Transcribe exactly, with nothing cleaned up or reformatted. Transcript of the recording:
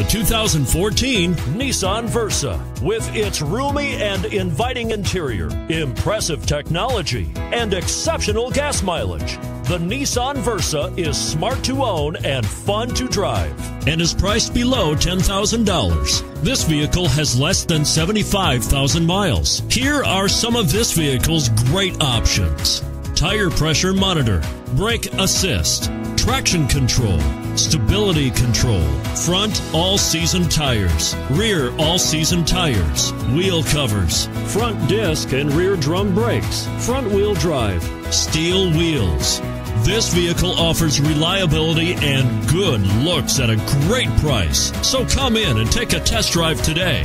The two thousand fourteen Nissan Versa. With its roomy and inviting interior, impressive technology, and exceptional gas mileage, the Nissan Versa is smart to own and fun to drive, and is priced below ten thousand dollars. This vehicle has less than seventy-five thousand miles. Here are some of this vehicle's great options: tire pressure monitor, brake assist, traction control, stability control, front all-season tires, rear all-season tires, wheel covers, front disc and rear drum brakes, front-wheel drive, steel wheels. This vehicle offers reliability and good looks at a great price. So come in and take a test drive today.